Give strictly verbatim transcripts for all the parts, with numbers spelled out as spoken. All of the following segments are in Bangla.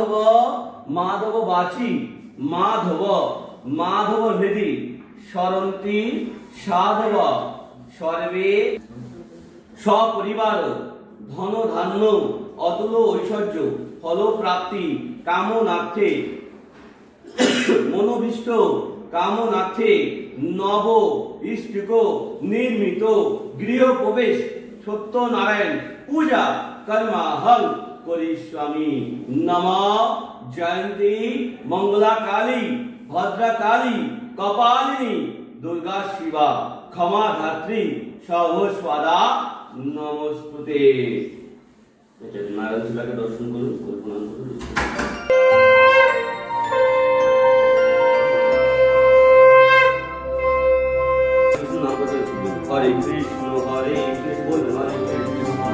মাধব মাধব বাচি মাধব মাধব হৃদি সরন্তি সাধব সর্বে সপরিবার ধন ধান্য অতুল ঐশ্বর্য ফলপ্রাপ্তি কামনার্থে মনোভীষ্ট কামনার্থে নব ইষ্টিক নির্মিত গৃহপ্রবেশ সত্যনারায়ণ পূজা কর্মা হল করি স্বামী নমঃ জয়ন্তী মঙ্গলা কালী ভদ্রা কালী কপালিনী দুর্গা শিবা ক্ষমা ধাত্রী সহস্বদা নমস্তুতে। নারায়ণ শিলাকে দর্শন করুন, প্রণাম করুন। হরে কৃষ্ণ হরে কৃষ্ণ হরে কৃষ্ণ হরে কৃষ্ণ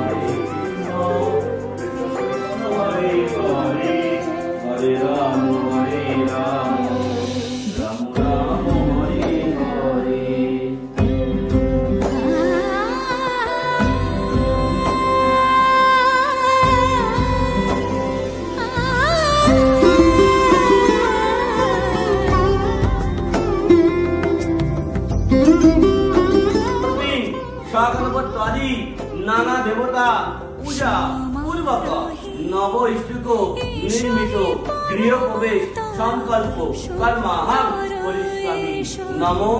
কৃষ্ণ হরে হরে হরে রাম হরে রাম রাম রাম হরে হরে। নানা দেবতা পূজা পূর্বক নব ইষ্টুক নির্মিত গৃহ প্রবেশ সংকল্প কর্মাহং করিষ্যামি নমো।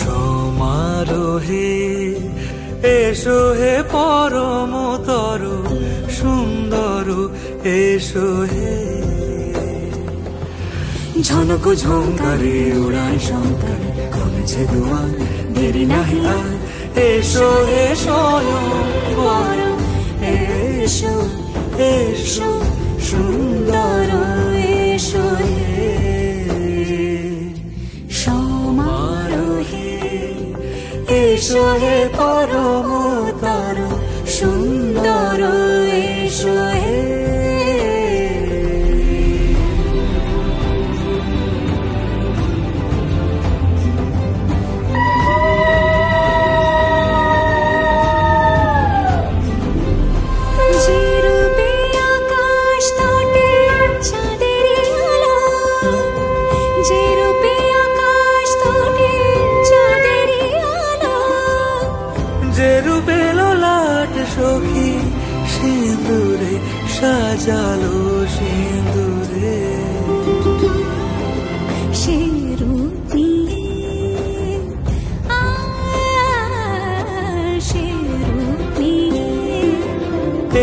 সমারোহে এসো হে পরম তরু সুন্দর এসো হে ঝনক ঝঙ্কারে উড়ান শঙ্কারে কমেছে দুয়ার দেরি নাহি আর এসো এসো পরম এসো এসো সুন্দর এসো হে সমারোহে এসো হে পরম তরু সুন্দর এসো হে। সিন্দুরে সাজালো সিন্দুরে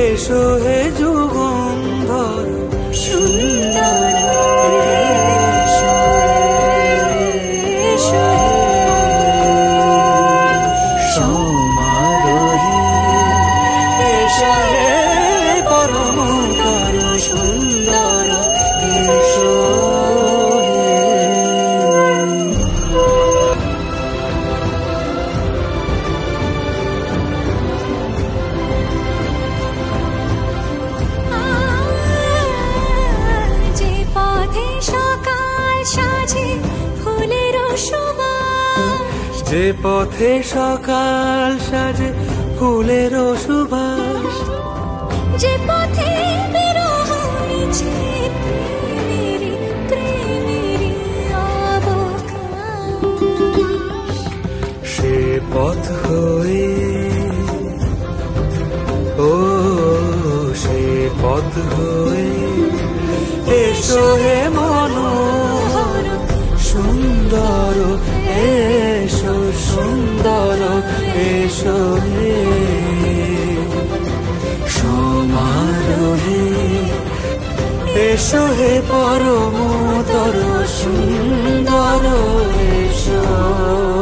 এসো হে যুগন্ধর সুন্দর যে পথে সকাল সাজে ফুলের সুবাস যে পথে বিরহ মিছে প্রেমেরি প্রেমেরি অবকাশ সে পথ হয়ে ও সে পথ হয়ে এসো হে মনোহর সুন্দর এসো সুন্দর এসো হে সমারোহে এসো হে পরম তর সুন্দর এসো।